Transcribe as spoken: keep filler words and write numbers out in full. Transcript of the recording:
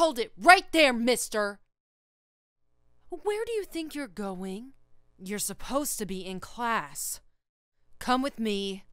Hold it right there, mister! Where do you think you're going? You're supposed to be in class. Come with me.